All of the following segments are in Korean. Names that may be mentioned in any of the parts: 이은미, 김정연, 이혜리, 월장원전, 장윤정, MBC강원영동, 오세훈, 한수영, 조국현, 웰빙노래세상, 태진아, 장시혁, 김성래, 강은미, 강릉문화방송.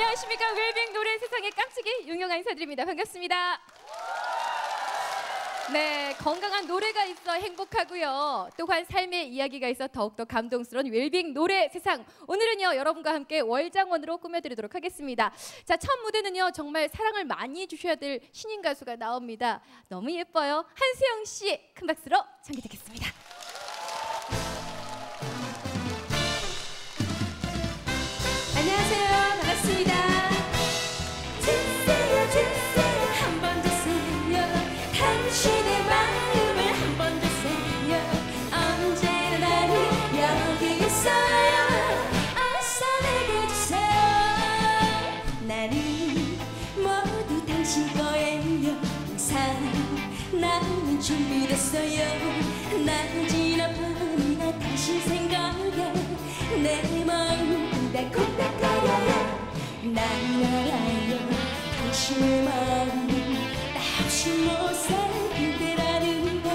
안녕하십니까. 웰빙노래세상의 깜찍이 용영아 인사드립니다. 반갑습니다. 네, 건강한 노래가 있어 행복하고요. 또한 삶의 이야기가 있어 더욱더 감동스러운 웰빙 노래 세상. 오늘은요, 여러분과 함께 월장원으로 꾸며드리도록 하겠습니다. 자, 첫 무대는요, 정말 사랑을 많이 주셔야 될 신인 가수가 나옵니다. 너무 예뻐요. 한수영 씨, 큰 박수로 청해 듣겠습니다. 안녕하세요. 반갑습니다. 준비됐어요. 난 지나보나 다시 생각해 내 마음 꼬닥꼬닥 거려요. 난 알아요 당신의 마음이 나 없이 못 살 그대라는 걸.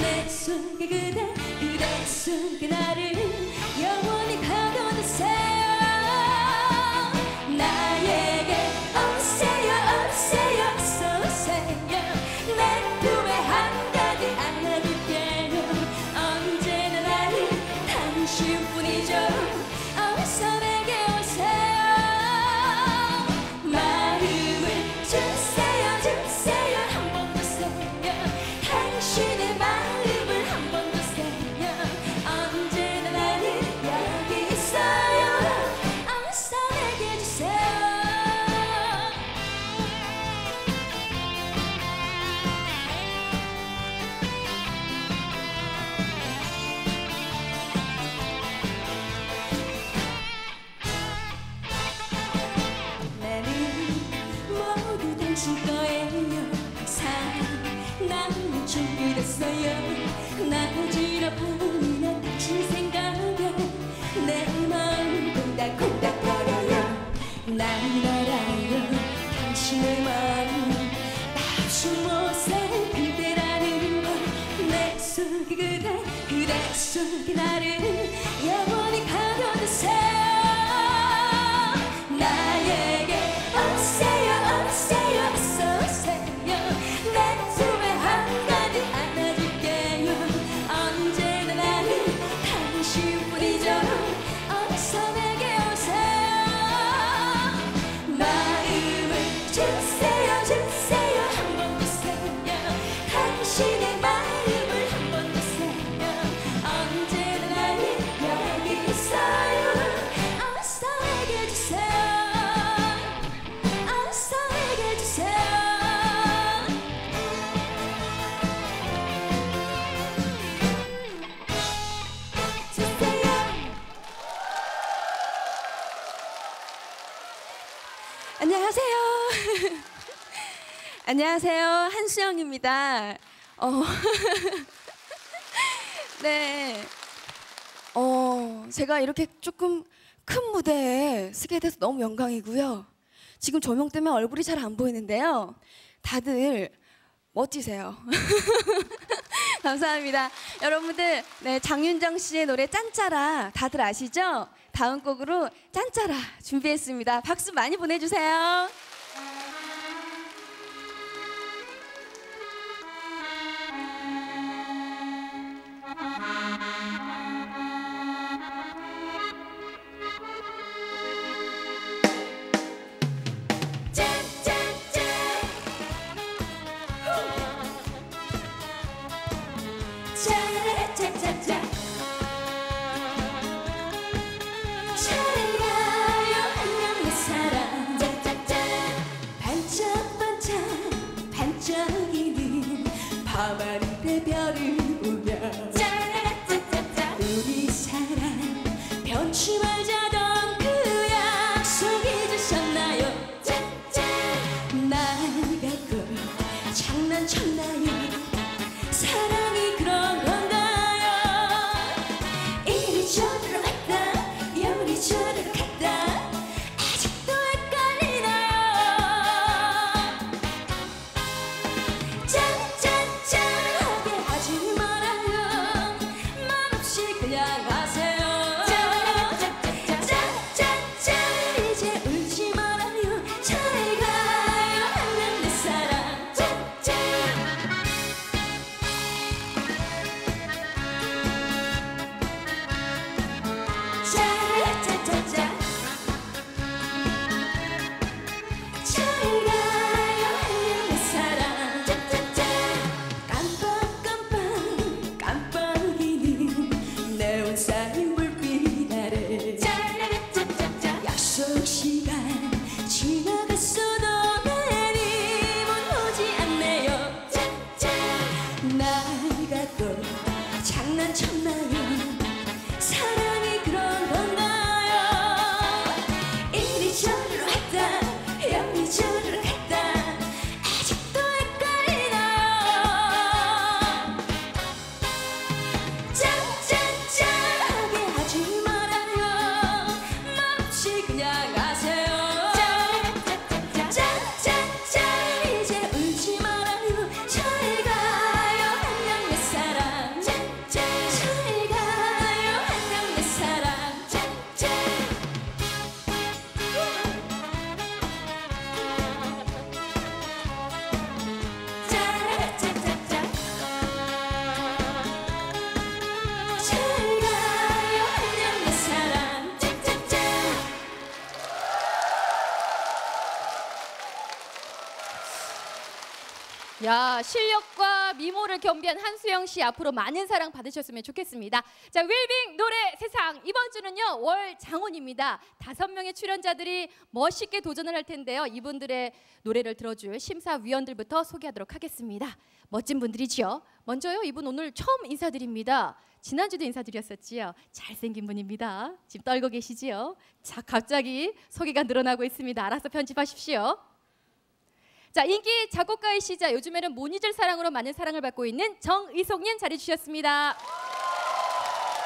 내 속에 그대, 그대 속에 나를 영원히 가둬두세요. 나에게 없애요, 없애요, 없어 오세요. 내 꿈에 한 가득 안아줄게요. 언제나 나는 당신뿐이죠. 어서 내게 오세요. 마음을 주세요, 주세요. 한 번 더 세요. 당신의 마음을 한 번 더 세요. 언제나 나는 여기 있어요. 어서 내게 주세요. 나지나보나 다시 생각해 내 마음 콩닥콩닥 거려요. 난 알아요 당신의 마음 나 없이 못 살 그대라는 걸. 내 속에 그대, 그대 속에 나를 영원히 가둬두세요. 나에게 없애요, 없애요, 없어 오세요. 내 숨에 한 가득 안아줄게요. 언제나 나는 당신뿐이죠. 어서 내게 오세요. 마음을 주세요, 주세요. 한 번 더 세요. 당신의 마음을 한 번 더 세요. 언제나 나는 여기 있어요. 어서 내게 주세요. 안녕하세요. 안녕하세요. 한수영입니다. 네. 제가 이렇게 조금 큰 무대에 서게 돼서 너무 영광이고요. 지금 조명 때문에 얼굴이 잘 안 보이는데요. 다들 멋지세요. 감사합니다. 여러분들, 네, 장윤정 씨의 노래 짠짜라 다들 아시죠? 다음 곡으로 짠짜라 준비했습니다. 박수 많이 보내주세요. 야, 실력과 미모를 겸비한 한수영 씨 앞으로 많은 사랑 받으셨으면 좋겠습니다. 자, 웰빙 노래 세상 이번 주는요 월 장원입니다. 5명의 출연자들이 멋있게 도전을 할 텐데요. 이분들의 노래를 들어줄 심사위원들부터 소개하도록 하겠습니다. 멋진 분들이지요. 먼저요, 이분 오늘 처음 인사드립니다. 지난주도 인사드렸었지요. 잘생긴 분입니다. 지금 떨고 계시지요. 자, 갑자기 소개가 늘어나고 있습니다. 알아서 편집하십시오. 자, 인기 작곡가이시자 요즘에는 못 잊을 사랑으로 많은 사랑을 받고 있는 정의석님 자리해주셨습니다.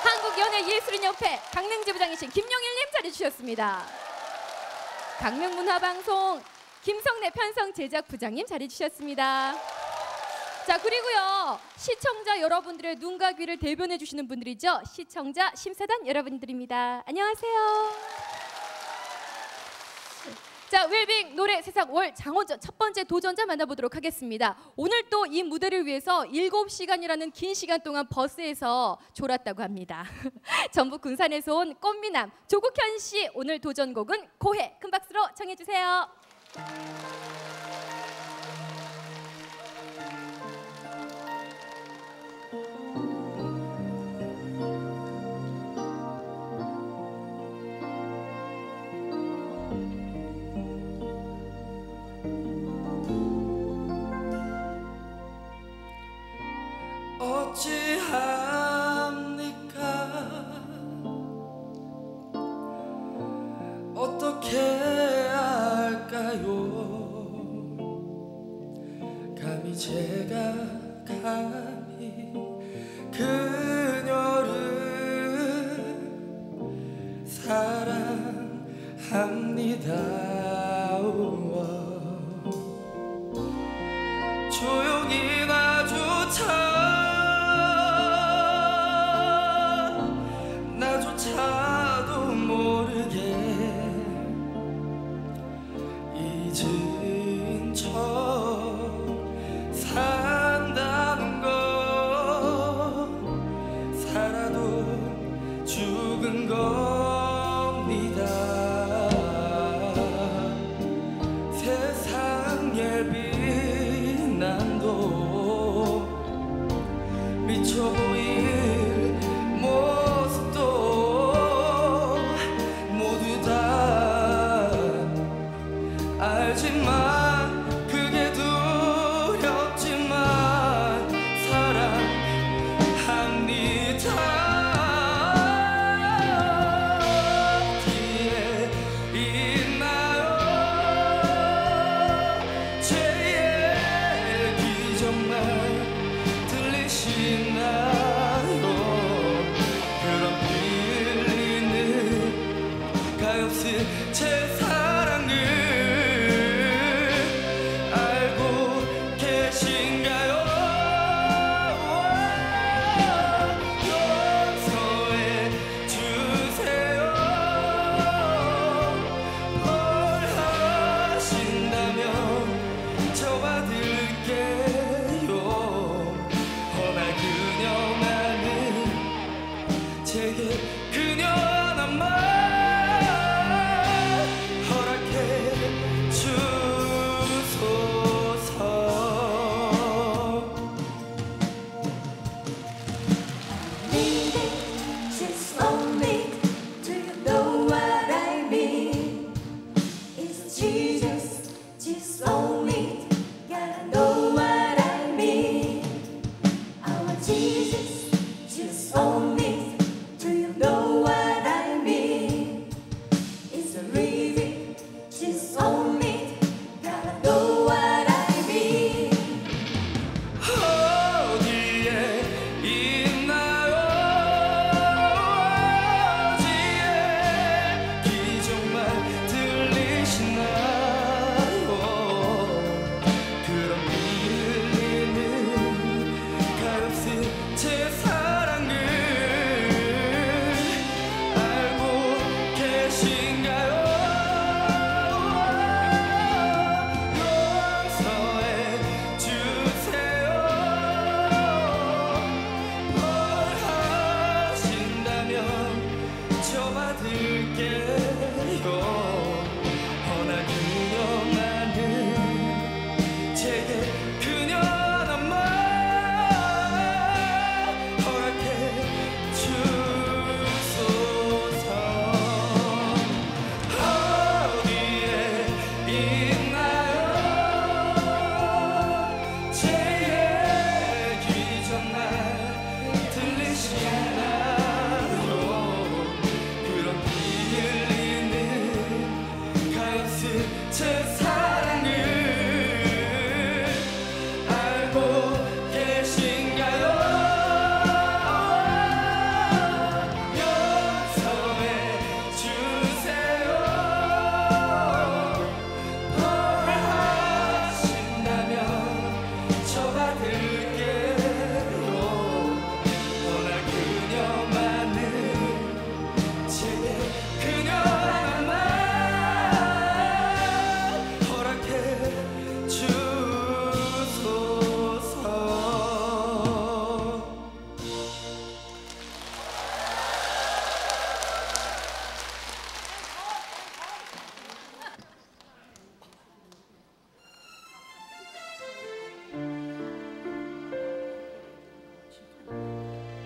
한국연예예술인협회 강릉지부장이신 김용일님 자리해주셨습니다. 강릉문화방송 김성래 편성제작부장님 자리해주셨습니다. 자, 그리고요 시청자 여러분들의 눈과 귀를 대변해주시는 분들이죠. 시청자 심사단 여러분들입니다. 안녕하세요. 자, 웰빙 노래 세상 월 장원전 첫 번째 도전자 만나보도록 하겠습니다. 오늘 또 이 무대를 위해서 7시간이라는 긴 시간 동안 버스에서 졸았다고 합니다. 전북 군산에서 온 꽃미남 조국현 씨, 오늘 도전곡은 고해. 큰 박수로 청해주세요. 어찌합니까? 어떻게 할까요? 감히 그녀를 사랑합니다. 조용히 마주쳐 겁니다. 세상에 빛난 도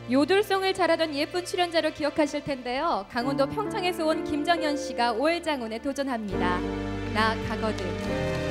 요들송을 잘하던 예쁜 출연자로 기억하실 텐데요. 강원도 평창에서 온 김정연 씨가 오해장훈에 도전합니다. 나 가거든.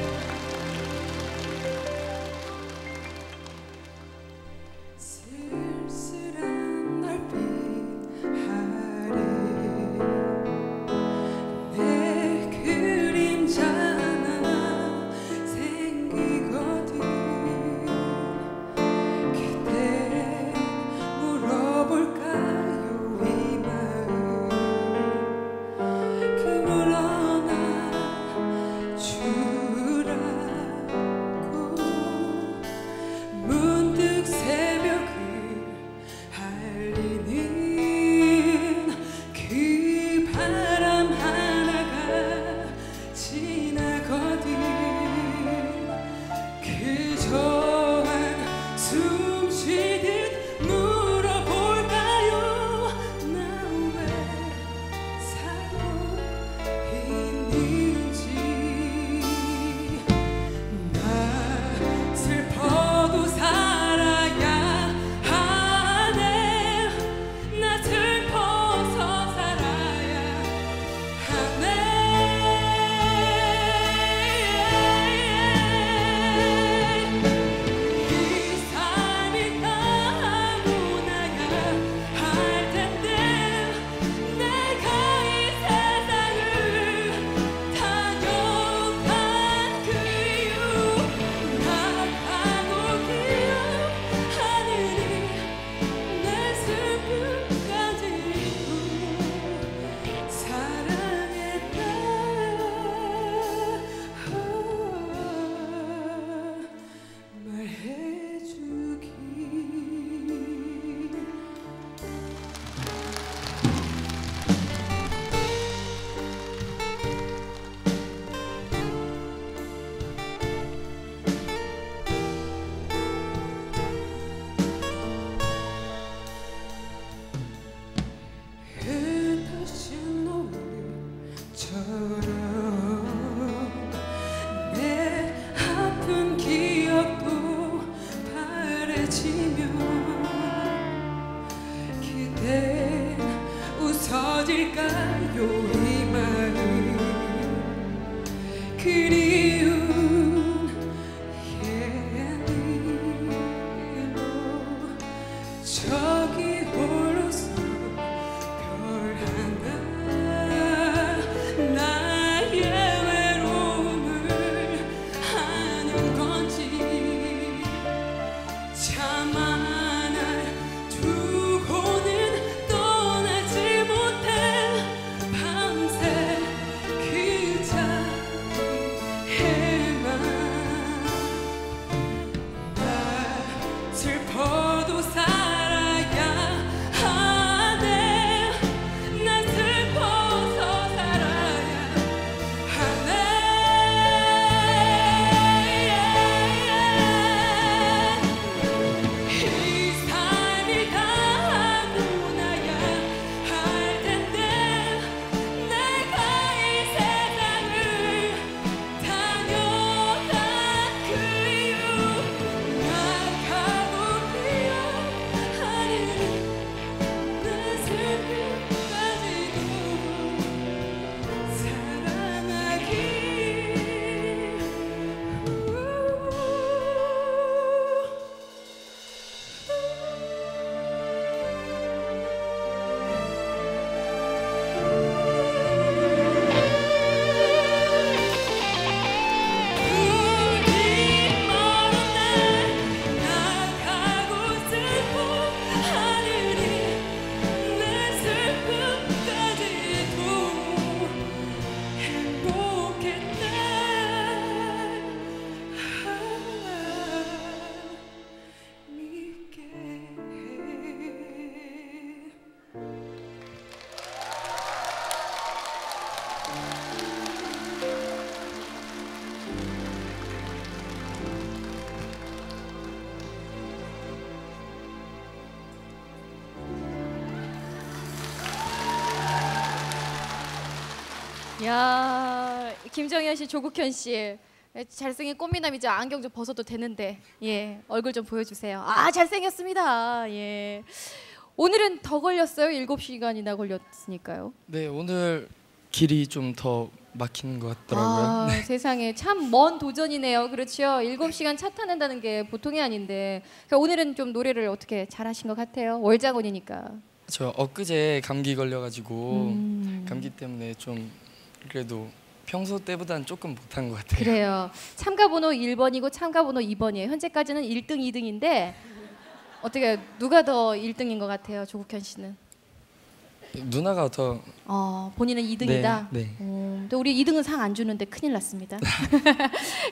야, 김정연 씨, 조국현 씨. 잘생긴 꽃미남이자 안경 좀 벗어도 되는데, 예, 얼굴 좀 보여주세요. 아, 잘생겼습니다. 예. 오늘은 더 걸렸어요? 7시간이나 걸렸으니까요. 네, 오늘 길이 좀 더 막히는 것 같더라고요. 아, 네. 세상에 참 먼 도전이네요. 그렇죠? 7시간 차 타는다는 게 보통이 아닌데, 그러니까 오늘은 좀 노래를 어떻게 잘하신 것 같아요? 월장원이니까. 저 엊그제 감기 걸려가지고 감기 때문에 좀 그래도 평소 때보다는 조금 못한 것 같아요. 그래요. 참가번호 1번이고 참가번호 2번이에요. 현재까지는 1등, 2등인데 어떻게 누가 더 1등인 것 같아요? 조국현 씨는? 누나가 더... 본인은 2등이다? 네. 네. 근데 우리 2등은 상 안 주는데 큰일 났습니다.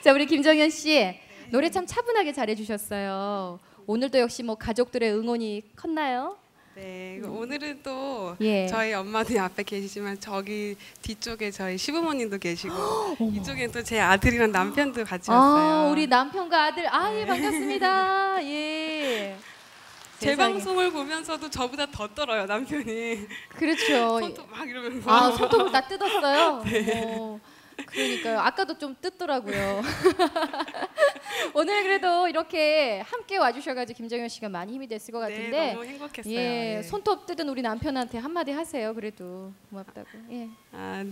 자, 우리 김정연 씨 노래 참 차분하게 잘해주셨어요. 오늘도 역시 뭐 가족들의 응원이 컸나요? 네, 오늘은 또 예. 저희 엄마도 앞에 계시지만 저기 뒤쪽에 저희 시부모님도 계시고 이쪽엔 또 제 아들이랑 남편도 같이 왔어요. 우리 남편과 아들, 네. 예, 반갑습니다. 예. 제 방송을 보면서도 저보다 더 떨어요, 남편이. 그렇죠. 손톱 막 이러면서. 손톱을 다 뜯었어요? 네. 그러니까요. 아까도 좀 뜯더라고요. 오늘 그래도 이렇게 함께 와주셔가지고 김정연 씨가 많이 힘이 됐을 것 같은데. 네, 너무 행복했어요. 예, 네. 손톱 뜯은 우리 남편한테 한마디 하세요. 그래도 고맙다고. 예.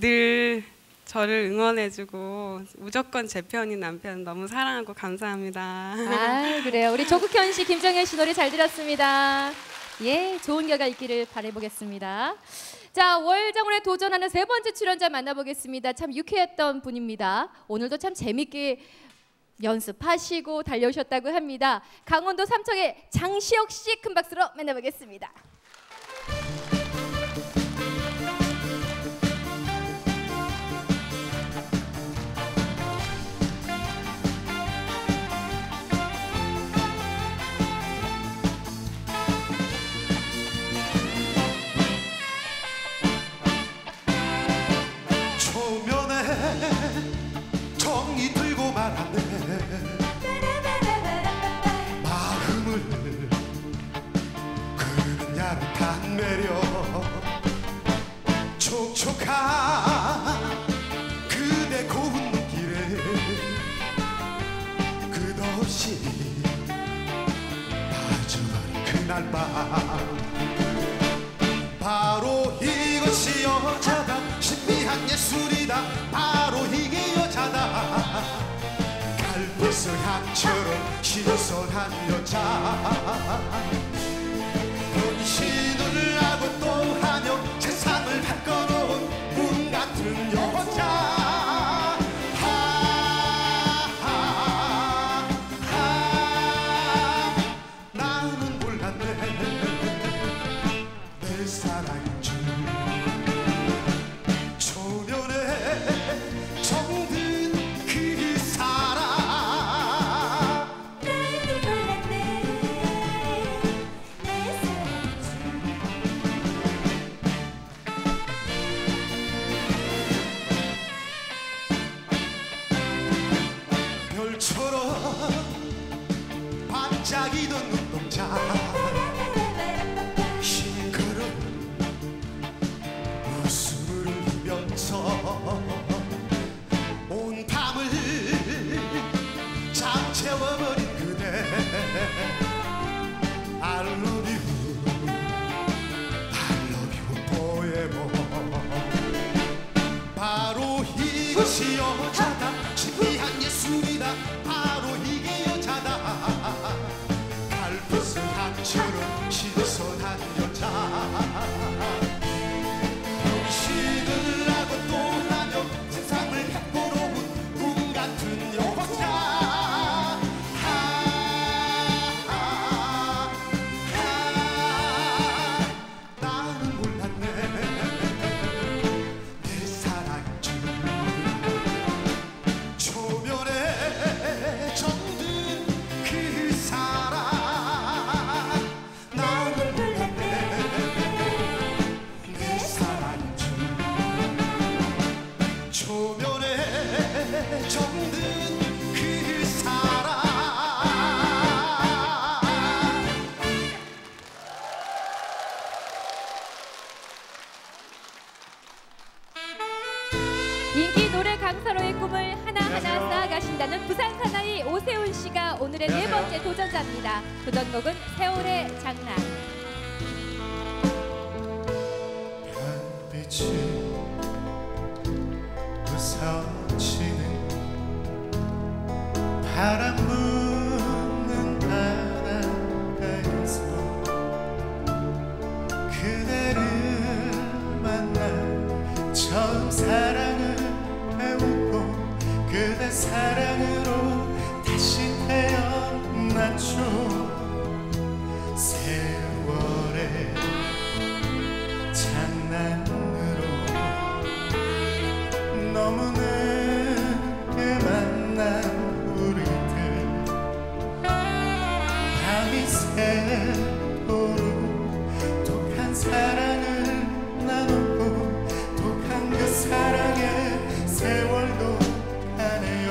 늘 저를 응원해주고 무조건 제 편인 남편 너무 사랑하고 감사합니다. 그래요. 우리 조국현 씨, 김정연 씨 노래 잘 들었습니다. 예, 좋은 결과 있기를 바라보겠습니다. 자, 월장원에 도전하는 세 번째 출연자 만나보겠습니다. 참 유쾌했던 분입니다. 오늘도 참 재밌게 연습하시고 달려오셨다고 합니다. 강원도 삼척의 장시혁 씨, 큰 박수로 만나보겠습니다. 정이 들고 말았네. 마음을 그는 야릇한 매력, 촉촉한 그대 고운 눈길에 끝없이 빠져버린 그날 밤, 바로 이것이 여자다. 신비한 예술이다. 바로 이게 여자다. 갈빗을 한처럼 신선한 여자. 변신을 하고 또 하며 세상을 바꿔놓은 꿈 같은 여자. 반짝이던 눈동자, 싱그러운 웃음을 흘리면서 온 밤을 잠 채워버린 그대. I love you, I love you forever. 바로 이것이 여자다. 신비한 예술이다. 바로 이게 여자다. 오늘의 안녕하세요. 네 번째 도전자입니다. 도전곡은 세월의 장난. 별빛이 부서지는 바람 부는 바다에서 그대를 만나 처음 사랑을 배우고 그대 사랑으로 다시 태어났죠. 세월의 장난으로 너무 늦게 만난 우리들 밤이 새도록 독한 사랑을 나누고 독한 그 사랑에 세월도 가네요.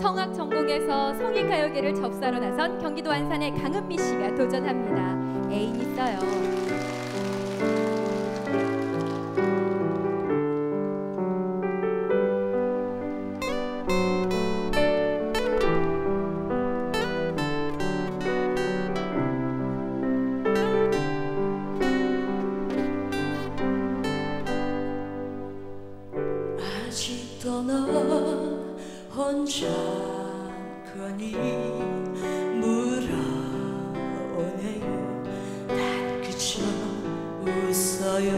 성악 전공에서 성인가요계를 접사로 나선 경기도 안산의 강은미 씨가 도전합니다. 애인 있어요. 아직도 너 혼자거니 물어오네요. 난 그저 웃어요.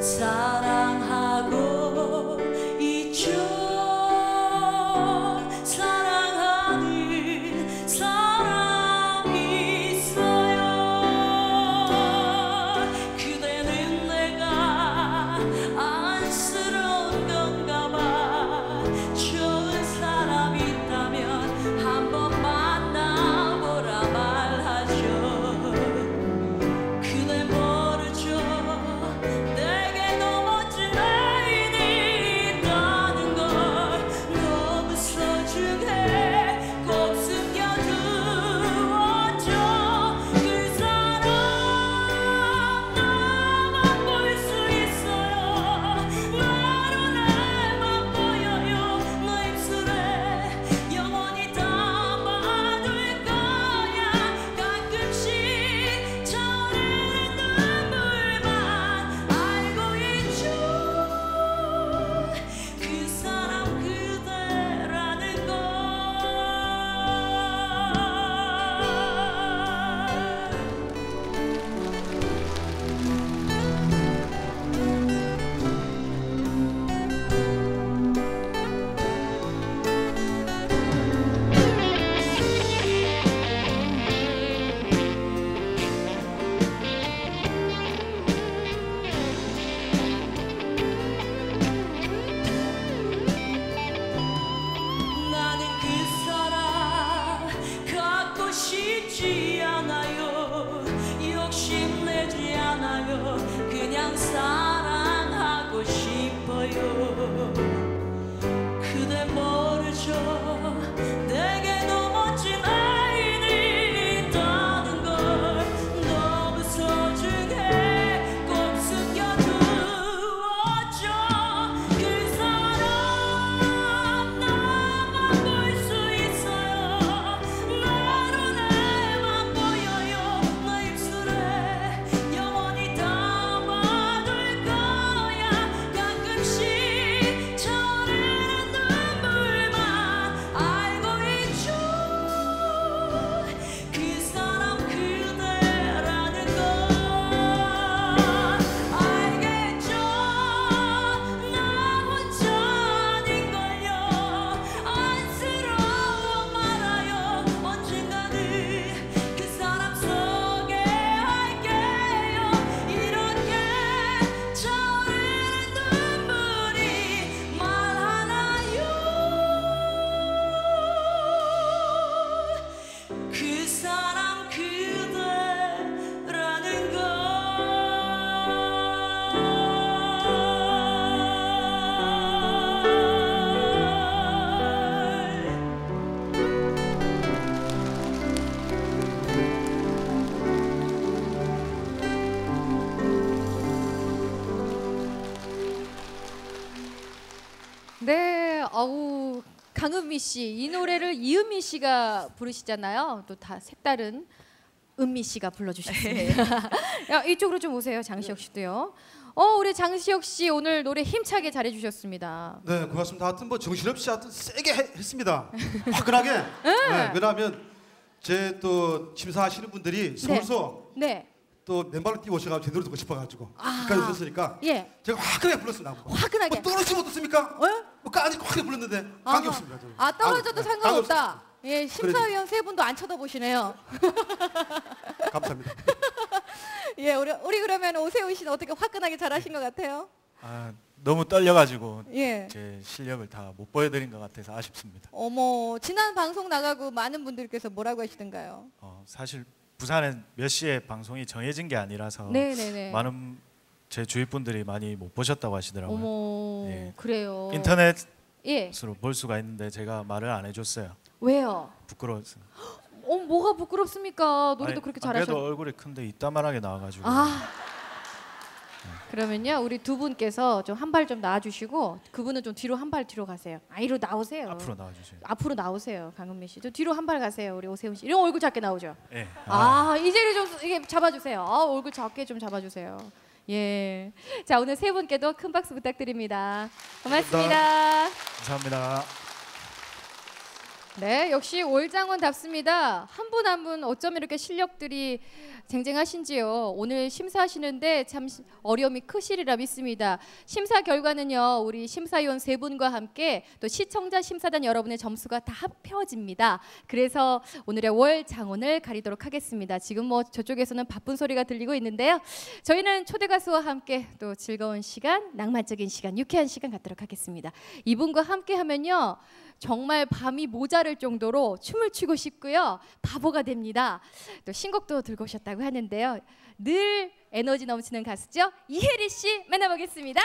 사랑하고 있죠. 사랑하는 사람이 있어요. 그대는 내가 안쓰러운 건가 봐. 그대 모르죠. 내게 너무 강은미 씨, 이 노래를 이은미 씨가 부르시잖아요. 또 다 색다른 은미 씨가 불러주셨습니다. 야, 이쪽으로 좀 오세요, 장시혁 씨도요. 우리 장시혁 씨 오늘 노래 힘차게 잘해주셨습니다. 네, 고맙습니다. 하여튼 뭐 정신없이 하여튼 세게 했습니다. 화끈하게. 네, 왜냐하면 제 또 심사하시는 분들이 서울서 또 맨발로 뛰어오셔가지고 제대로 듣고 싶어가지고 그까지 오셨으니까 제가 화끈하게 불렀습니다. 화끈하게. 뭐 떨어지면 어떻습니까? 아직 확 불렀는데 관계 없습니다. 떨어져도 상관없다. 예, 심사위원 세 분도 안 쳐다보시네요. 감사합니다. 예, 우리 그러면 오세훈 씨는 어떻게 화끈하게 잘하신 것 같아요? 너무 떨려가지고 제 실력을 다 못 보여드린 것 같아서 아쉽습니다. 어머, 지난 방송 나가고 많은 분들께서 뭐라고 하시던가요? 사실 부산은 몇 시에 방송이 정해진 게 아니라서 많은 제 주위 분들이 많이 못 보셨다고 하시더라고요. 어머, 예. 그래요. 인터넷으로 볼 수가 있는데 제가 말을 안 해줬어요. 왜요? 부끄러웠어요. 뭐가 부끄럽습니까? 노래도 그렇게 잘하셨. 그래도 얼굴이 큰데 이따만하게 나와가지고. 그러면요, 우리 두 분께서 좀 한 발 좀 나와주시고, 그분은 좀 뒤로 한 발 뒤로 가세요. 이로 나오세요. 앞으로 나와주세요. 앞으로 나오세요, 강은미 씨. 저 뒤로 한 발 가세요, 우리 오세훈 씨. 이런 얼굴 작게 나오죠. 네. 이제를 좀 이게 잡아주세요. 얼굴 작게 좀 잡아주세요. 예, 자 오늘 세 분께도 큰 박수 부탁드립니다. 고맙습니다. 감사합니다. 네, 역시 올장원답습니다. 한 분 한 분 어쩜 이렇게 실력들이 쟁쟁하신지요. 오늘 심사하시는데 참 어려움이 크시리라 믿습니다. 심사 결과는요, 우리 심사위원 세 분과 함께 또 시청자 심사단 여러분의 점수가 다 합해집니다. 그래서 오늘의 월장원을 가리도록 하겠습니다. 지금 뭐 저쪽에서는 바쁜 소리가 들리고 있는데요. 저희는 초대 가수와 함께 또 즐거운 시간, 낭만적인 시간, 유쾌한 시간 갖도록 하겠습니다. 이분과 함께 하면요, 정말 밤이 모자랄 정도로 춤을 추고 싶고요, 바보가 됩니다. 또 신곡도 들고 오셨다고 하는데요, 늘 에너지 넘치는 가수죠, 이혜리 씨 만나보겠습니다.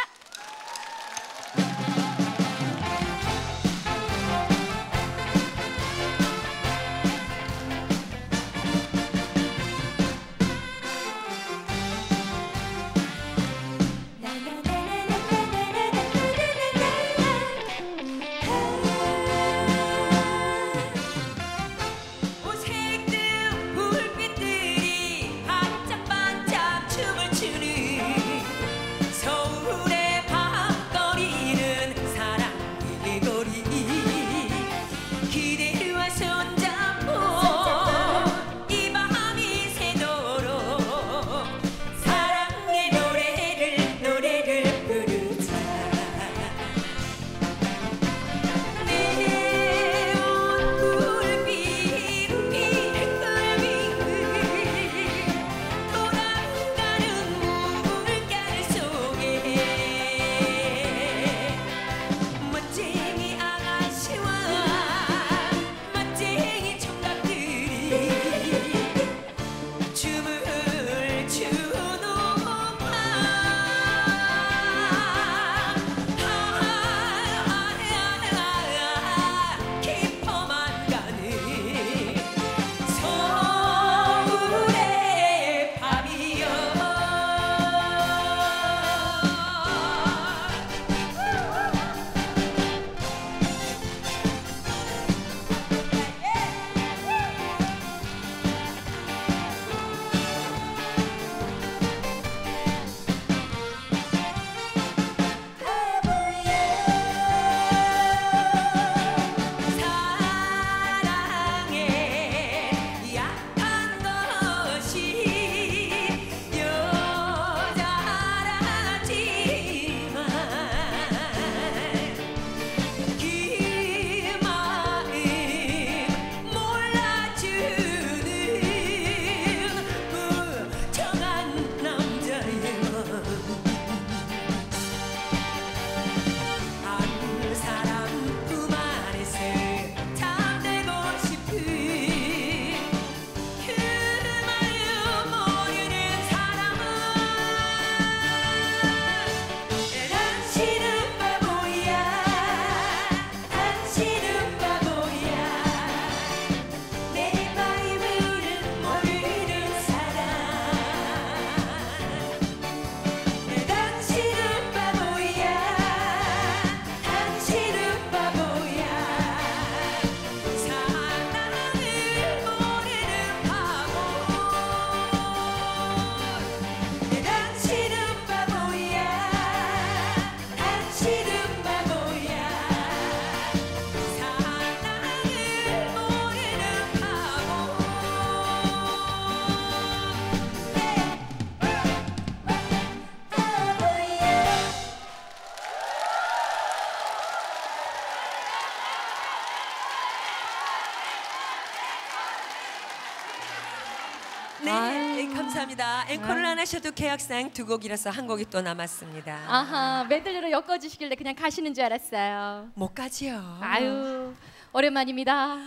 네, 감사합니다. 앵콜을 안 하셔도 계약상 두 곡이라서 한 곡이 또 남았습니다. 아하, 메들리로 엮어주시길래 그냥 가시는 줄 알았어요. 못 가지요. 아유, 오랜만입니다.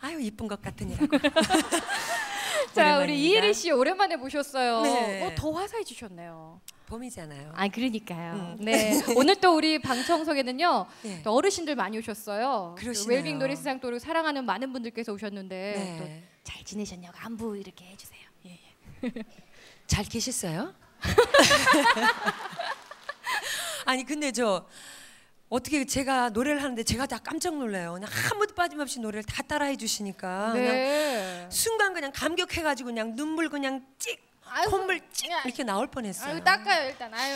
아유, 이쁜 것 같으니라고. 자, 우리 이혜리 씨 오랜만에 모셨어요. 네. 더 화사해지셨네요. 봄이잖아요. 아, 그러니까요. 네, 오늘 또 우리 방청석에는요 네. 또 어르신들 많이 오셨어요. 그러시네요. 웰빙 노래세상 또 사랑하는 많은 분들께서 오셨는데 네. 또 잘 지내셨냐고 안부 이렇게 해주세요. 예. 잘 계셨어요? 아니 근데 저 어떻게 제가 노래를 하는데 제가 다 깜짝 놀라요. 그냥 아무도 빠짐없이 노래를 다 따라해 주시니까 네. 그냥 순간 그냥 감격해가지고 그냥 눈물 그냥 찍. 아유, 콧물 찡 이렇게 나올 뻔했어요. 아유, 닦아요 일단. 아유.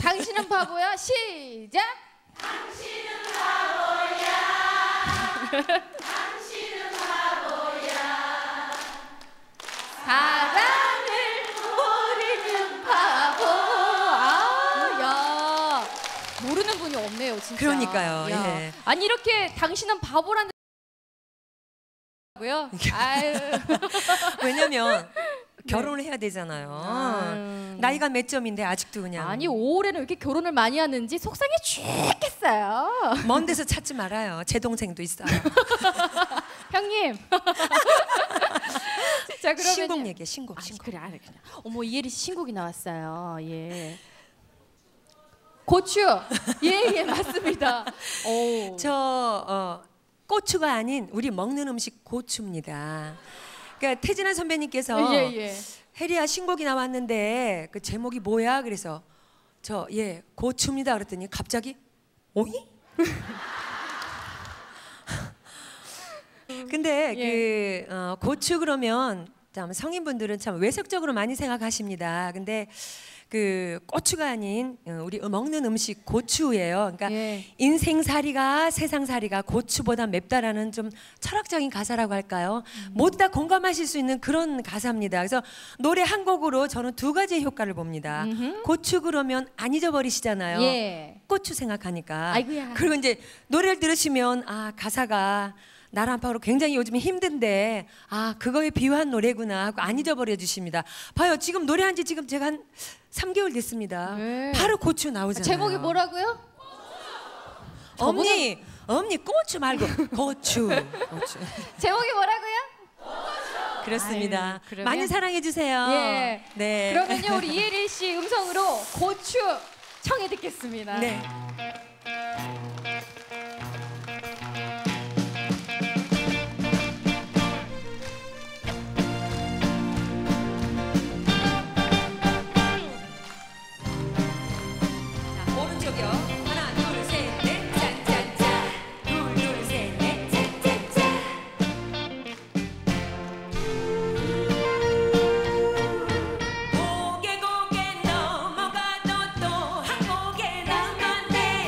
당신은 바보야. 시작. 당신은 바보야. 당신은 바보야. 사랑을 모르는 바보. 아, 야, 모르는 분이 없네요 진짜. 그러니까요. 예. 아니 이렇게 당신은 바보라는. 고요. 아유. 왜냐면. 결혼을 해야 되잖아요. 나이가 몇 점인데 아직도 그냥. 아니 올해는 왜 이렇게 결혼을 많이 하는지 속상해 죽겠어요. 먼 데서 찾지 말아요. 제 동생도 있어요. 형님. 자 그러면 신곡 얘기해. 신곡. 아, 신곡. 그래 그래. 어머 이혜리 씨 신곡이 나왔어요. 예. 고추. 예예 예, 맞습니다. 오. 저 고추가 아닌 우리 먹는 음식 고추입니다. 그러니까 태진아 선배님께서 예, 예. 혜리야 신곡이 나왔는데 그 제목이 뭐야? 그래서 저 예 고추입니다 그랬더니 갑자기 오이? 근데 예. 그 고추 그러면 참 성인분들은 참 외색적으로 많이 생각하십니다. 근데 그 고추가 아닌 우리 먹는 음식 고추예요. 그러니까 예. 인생살이가 세상살이가 고추보다 맵다라는 좀 철학적인 가사라고 할까요? 모두 다 공감하실 수 있는 그런 가사입니다. 그래서 노래 한 곡으로 저는 두 가지의 효과를 봅니다. 고추 그러면 안 잊어버리시잖아요. 예. 고추 생각하니까. 아이고야. 그리고 이제 노래를 들으시면 아 가사가 나라 한파로 굉장히 요즘에 힘든데 아 그거에 비유한 노래구나 하고 안 잊어버려 주십니다. 봐요 지금 노래한 지 지금 제가 한 3개월 됐습니다. 네. 바로 고추 나오잖아요. 제목이 뭐라고요? 언니 언니 고추 말고 고추. 고추. 제목이 뭐라고요? 고추. 그렇습니다. 아유, 그러면... 많이 사랑해 주세요. 예. 네. 그러면요 우리 이혜리 씨 음성으로 고추 청해 듣겠습니다. 네. 고개 넘어가도 또 한 고개 나간대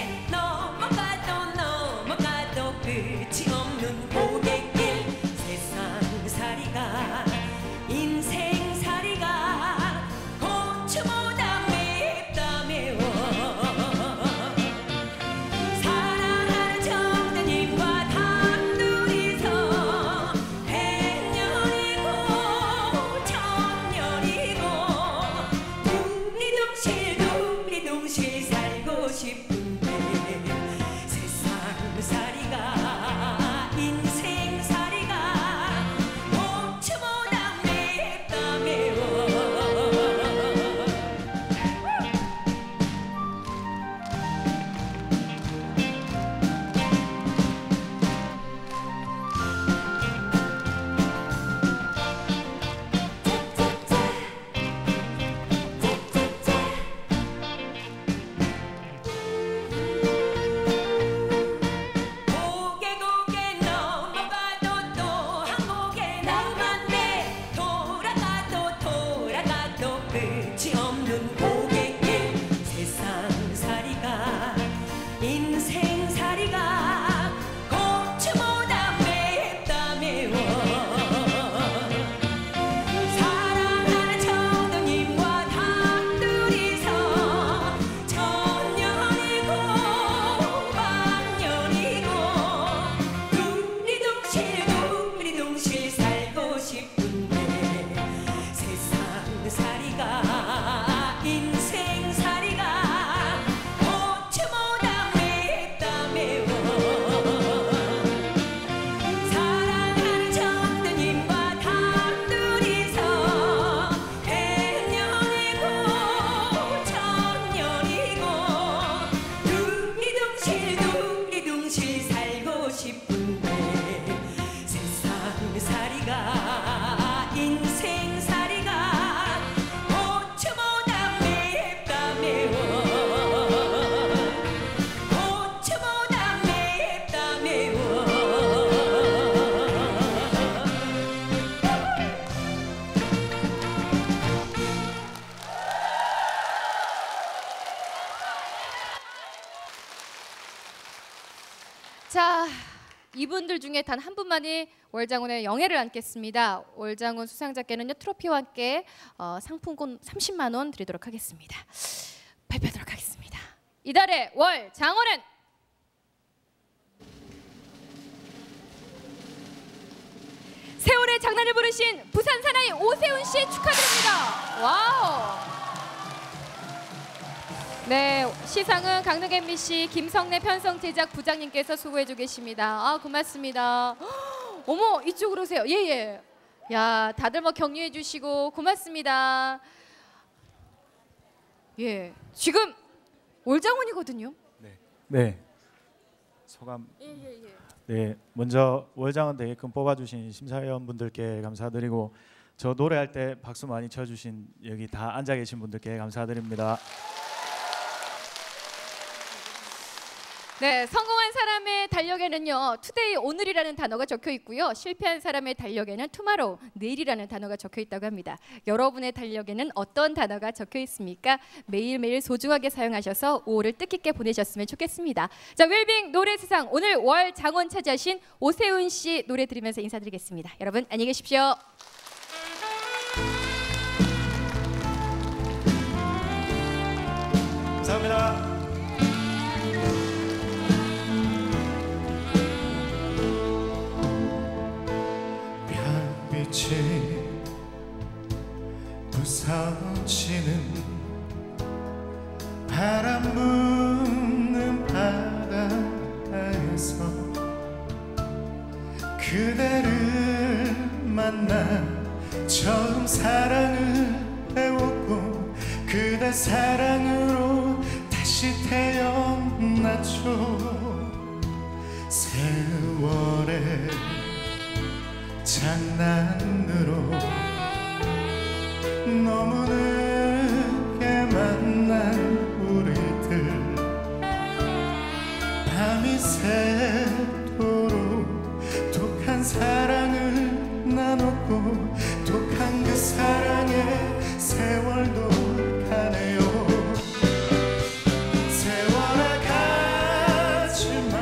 자, 이분들 중에 단 한 분만이 월장훈의 영예를 안겠습니다. 월장훈 수상자께는요 트로피와 함께 상품권 30만 원 드리도록 하겠습니다. 발표하도록 하겠습니다. 이달의 월장훈은 세월의 장난을 부르신 부산 사나이 오세훈 씨 축하드립니다. 와우. 네, 시상은 강릉 MBC 김성래 편성 제작 부장님께서 수고해주고 계십니다. 아, 고맙습니다. 허, 어머, 이쪽으로 오세요. 예예. 예. 야, 다들 뭐 격려해주시고 고맙습니다. 예, 지금 월장훈이거든요. 네. 네. 소감. 예예예. 예. 네, 먼저 월장훈 대회금 뽑아주신 심사위원분들께 감사드리고 저 노래할 때 박수 많이 쳐주신 여기 다 앉아 계신 분들께 감사드립니다. 네, 성공한 사람의 달력에는요 투데이 오늘이라는 단어가 적혀 있고요, 실패한 사람의 달력에는 투마로우 내일이라는 단어가 적혀 있다고 합니다. 여러분의 달력에는 어떤 단어가 적혀 있습니까? 매일매일 소중하게 사용하셔서 5월을 뜻깊게 보내셨으면 좋겠습니다. 자, 웰빙 노래세상 오늘 월장훈 차지하신 오세훈 씨 노래 들으면서 인사드리겠습니다. 여러분 안녕히 계십시오. 감사합니다. 부서지는 바람 부는 바다에서 그대를 만나 처음 사랑을 배웠고 그대 사랑으로 다시 태어났죠. 세월의 장난으로 너무 늦게 만난 우리들 밤이 새도록 독한 사랑을 나눴고 독한 그 사랑에 세월도 가네요. 세월아 가지마,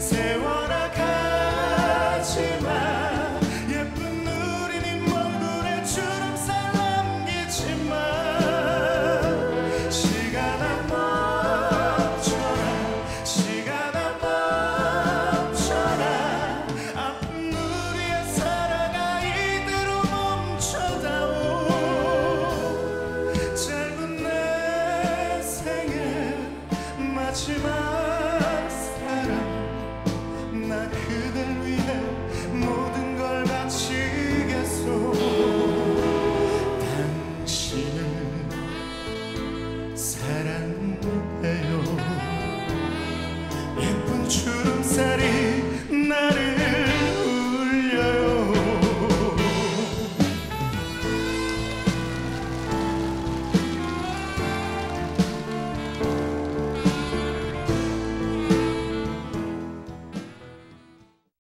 세월아 가지마. 마지막 사랑 나